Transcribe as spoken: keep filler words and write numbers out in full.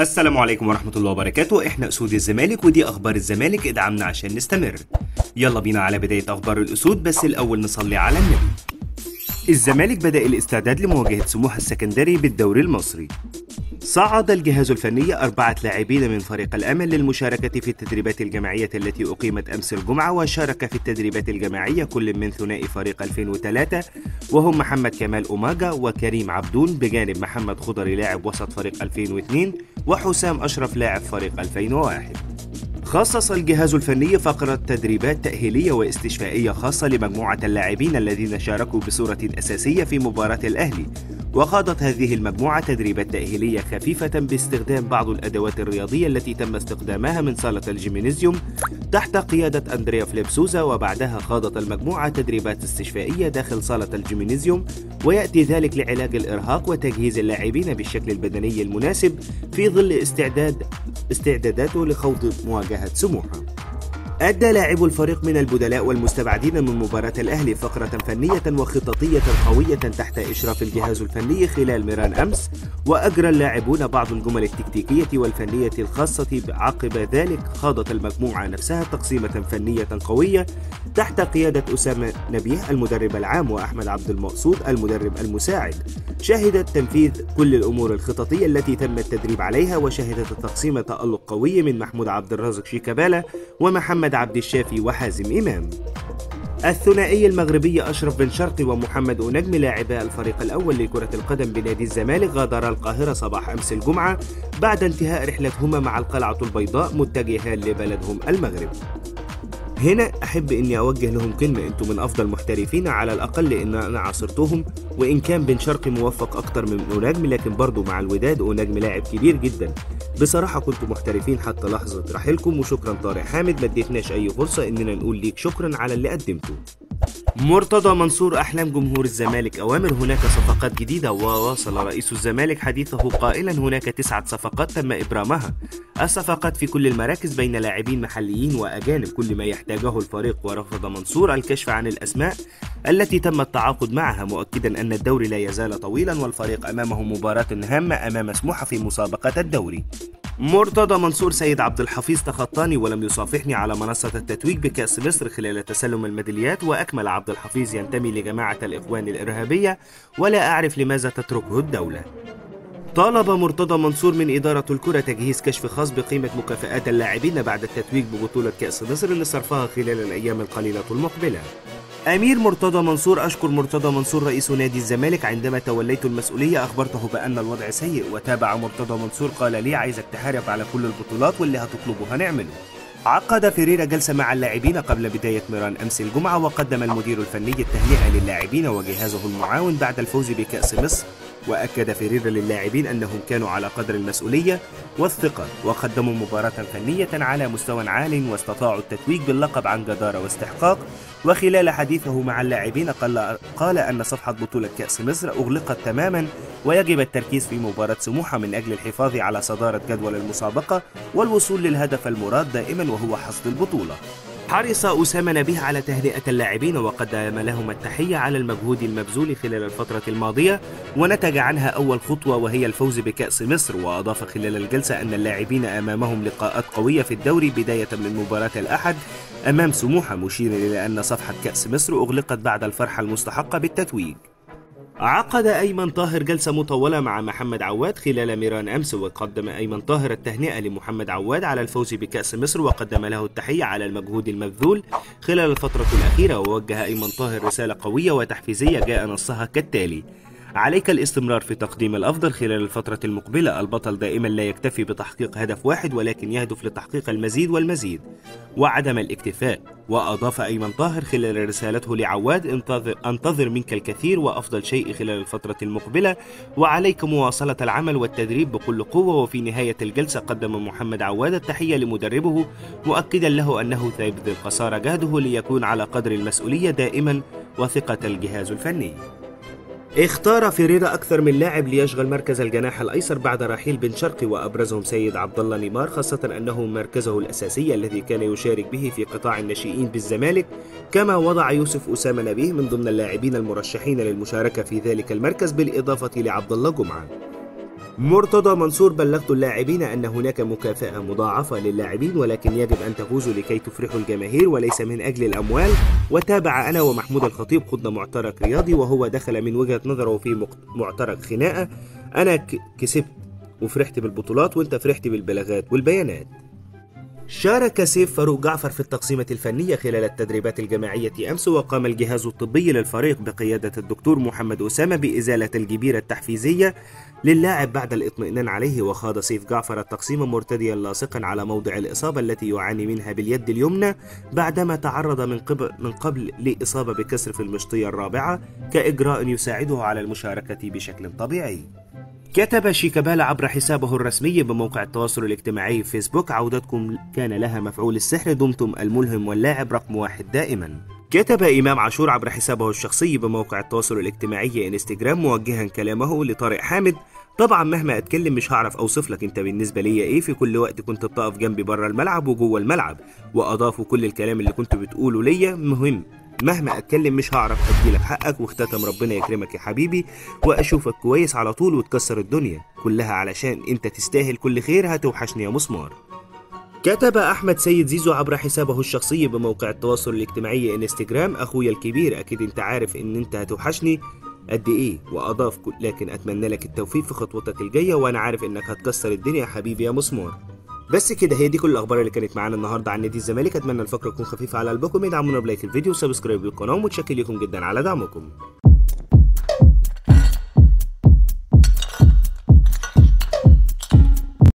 السلام عليكم ورحمة الله وبركاته. احنا اسود الزمالك ودي اخبار الزمالك، ادعمنا عشان نستمر. يلا بينا على بداية اخبار الاسود، بس الاول نصلي على النبي. الزمالك بدأ الاستعداد لمواجهة سموحة السكندري بالدوري المصري. صعد الجهاز الفني أربعة لاعبين من فريق الأمل للمشاركة في التدريبات الجماعية التي أقيمت أمس الجمعة، وشارك في التدريبات الجماعية كل من ثنائي فريق ألفين وثلاثة وهم محمد كمال أوماجا وكريم عبدون، بجانب محمد خضري لاعب وسط فريق ألفين واثنين وحسام أشرف لاعب فريق ألفين وواحد. خصص الجهاز الفني فقرة تدريبات تأهيلية واستشفائية خاصة لمجموعة اللاعبين الذين شاركوا بصورة أساسية في مباراة الأهلي، وخاضت هذه المجموعة تدريبات تأهيلية خفيفة باستخدام بعض الأدوات الرياضية التي تم استخدامها من صالة الجيمنازيوم تحت قيادة أندريا فليب سوزا، وبعدها خاضت المجموعة تدريبات استشفائية داخل صالة الجيمنازيوم، ويأتي ذلك لعلاج الإرهاق وتجهيز اللاعبين بالشكل البدني المناسب في ظل استعداد استعداداته لخوض مواجهة سموحة. أدى لاعب الفريق من البدلاء والمستبعدين من مباراة الأهلي فقرة فنية وخططية قوية تحت إشراف الجهاز الفني خلال مران أمس، وأجرى اللاعبون بعض الجمل التكتيكية والفنية الخاصة. عقب ذلك خاضت المجموعة نفسها تقسيمة فنية قوية تحت قيادة أسامة نبيه المدرب العام وأحمد عبد المقصود المدرب المساعد، شهدت تنفيذ كل الأمور الخططية التي تم التدريب عليها، وشهدت التقسيمة تألق قوي من محمود عبد الرازق شيكابالا ومحمد عبد الشافي وحازم إمام. الثنائي المغربي أشرف بن شرقي ومحمد أونجم لاعبا الفريق الأول لكرة القدم بنادي الزمالك غادرا القاهرة صباح أمس الجمعة بعد انتهاء رحلتهما مع القلعة البيضاء متجهان لبلدهم المغرب. هنا أحب إني أوجه لهم كلمة، أنتم من أفضل محترفين على الأقل إن أنا عاصرتهم، وإن كان بن شرقي موفق أكتر من أونجم، لكن برضو مع الوداد أونجم لاعب كبير جدا. بصراحة كنتوا محترفين حتى لحظة رحيلكم، وشكرا طارق حامد ما اديتناش أي فرصة إننا نقول ليك شكرا على اللي قدمته. مرتضى منصور أحلام جمهور الزمالك أوامر، هناك صفقات جديدة، وواصل رئيس الزمالك حديثه قائلا هناك تسعة صفقات تم إبرامها، الصفقات في كل المراكز بين لاعبين محليين وأجانب، كل ما يحتاجه الفريق. ورفض منصور الكشف عن الأسماء التي تم التعاقد معها، مؤكدا أن الدوري لا يزال طويلا والفريق أمامه مباراة هامة أمام سموحة في مسابقة الدوري. مرتضى منصور: سيد عبد الحفيظ تخطاني ولم يصافحني على منصة التتويج بكأس مصر خلال تسلم الميداليات، وأكمل عبد الحفيظ ينتمي لجماعة الإخوان الإرهابية ولا أعرف لماذا تتركه الدولة. طالب مرتضى منصور من إدارة الكرة تجهيز كشف خاص بقيمة مكافآت اللاعبين بعد التتويج ببطولة كأس مصر لصرفها خلال الأيام القليلة المقبلة. أمير مرتضى منصور: أشكر مرتضى منصور رئيس نادي الزمالك، عندما توليت المسؤولية أخبرته بأن الوضع سيء، وتابع مرتضى منصور قال لي عايزك تحارب على كل البطولات واللي هتطلبه هنعمله. عقد فريرا جلسة مع اللاعبين قبل بداية مران أمس الجمعة، وقدم المدير الفني التهنئة للاعبين وجهازه المعاون بعد الفوز بكأس مصر، وأكد فريرا للاعبين أنهم كانوا على قدر المسؤولية والثقة وقدموا مباراة فنية على مستوى عال واستطاعوا التتويج باللقب عن جدارة واستحقاق. وخلال حديثه مع اللاعبين قال, قال أن صفحة بطولة كأس مصر أغلقت تماما، ويجب التركيز في مباراة سموحة من أجل الحفاظ على صدارة جدول المسابقة والوصول للهدف المراد دائما وهو حصد البطولة. حرص أسامة نبيه على تهنئة اللاعبين وقدم لهم التحية على المجهود المبذول خلال الفترة الماضية، ونتج عنها أول خطوة وهي الفوز بكأس مصر، وأضاف خلال الجلسة أن اللاعبين أمامهم لقاءات قوية في الدوري بداية من مباراة الأحد أمام سموحة، مشيرا إلى أن صفحة كأس مصر أغلقت بعد الفرحة المستحقة بالتتويج. عقد أيمن طاهر جلسة مطولة مع محمد عواد خلال مران أمس، وقدم أيمن طاهر التهنئة لمحمد عواد على الفوز بكأس مصر وقدم له التحية على المجهود المبذول خلال الفترة الأخيرة، ووجه أيمن طاهر رسالة قوية وتحفيزية جاء نصها كالتالي: عليك الاستمرار في تقديم الأفضل خلال الفترة المقبلة، البطل دائما لا يكتفي بتحقيق هدف واحد ولكن يهدف لتحقيق المزيد والمزيد وعدم الاكتفاء. وأضاف أيمن طاهر خلال رسالته لعواد: انتظر, أنتظر منك الكثير وأفضل شيء خلال الفترة المقبلة، وعليك مواصلة العمل والتدريب بكل قوة. وفي نهاية الجلسة قدم محمد عواد التحية لمدربه مؤكدا له أنه سيبذل قصارى جهده ليكون على قدر المسؤولية دائما وثقة الجهاز الفني. اختار فريرا أكثر من لاعب ليشغل مركز الجناح الأيسر بعد رحيل بن شرقي، وأبرزهم سيد عبد الله نيمار، خاصة أنه مركزه الأساسي الذي كان يشارك به في قطاع الناشئين بالزمالك، كما وضع يوسف اسامه نبيه من ضمن اللاعبين المرشحين للمشاركة في ذلك المركز بالإضافة لعبد الله جمعة. مرتضى منصور: بلغت اللاعبين أن هناك مكافأة مضاعفة للاعبين، ولكن يجب أن تفوزوا لكي تفرحوا الجماهير وليس من أجل الأموال. وتابع أنا ومحمود الخطيب خضنا معترك رياضي، وهو دخل من وجهة نظره في معترك خناقة. أنا كسبت وفرحت بالبطولات، وأنت فرحت بالبلاغات والبيانات. شارك سيف فاروق جعفر في التقسيمة الفنية خلال التدريبات الجماعية أمس، وقام الجهاز الطبي للفريق بقيادة الدكتور محمد أسامة بإزالة الجبيرة التحفيزية للاعب بعد الاطمئنان عليه. وخاض سيف جعفر التقسيم مرتديا لاصقا على موضع الإصابة التي يعاني منها باليد اليمنى، بعدما تعرض من قبل, من قبل لإصابة بكسر في المشطية الرابعة كإجراء يساعده على المشاركة بشكل طبيعي. كتب شيكابالا عبر حسابه الرسمي بموقع التواصل الاجتماعي في فيسبوك: عودتكم كان لها مفعول السحر، دمتم الملهم واللاعب رقم واحد دائما. كتب إمام عاشور عبر حسابه الشخصي بموقع التواصل الاجتماعي انستجرام موجها كلامه لطارق حامد: طبعا مهما اتكلم مش هعرف اوصف لك انت بالنسبه ليا ايه، في كل وقت كنت بتقف جنبي بره الملعب وجوه الملعب، واضافوا كل الكلام اللي كنت بتقوله ليا مهم، مهما اتكلم مش هعرف اديلك حقك، واختتم: ربنا يكرمك يا حبيبي واشوفك كويس على طول وتكسر الدنيا كلها علشان انت تستاهل كل خير، هتوحشني يا مسمار. كتب احمد سيد زيزو عبر حسابه الشخصي بموقع التواصل الاجتماعي انستجرام: اخويا الكبير اكيد انت عارف ان انت هتوحشني قد ايه، واضاف: لكن اتمنى لك التوفيق في خطوتك الجايه، وانا عارف انك هتكسر الدنيا حبيبي يا مسمار. بس كده، هي دي كل الاخبار اللي كانت معانا النهارده عن نادي الزمالك. اتمنى الفقره تكون خفيفه على قلبكم، ادعمونا بلايك الفيديو وسبسكرايب للقناه، ومتشكر لكم جدا على دعمكم.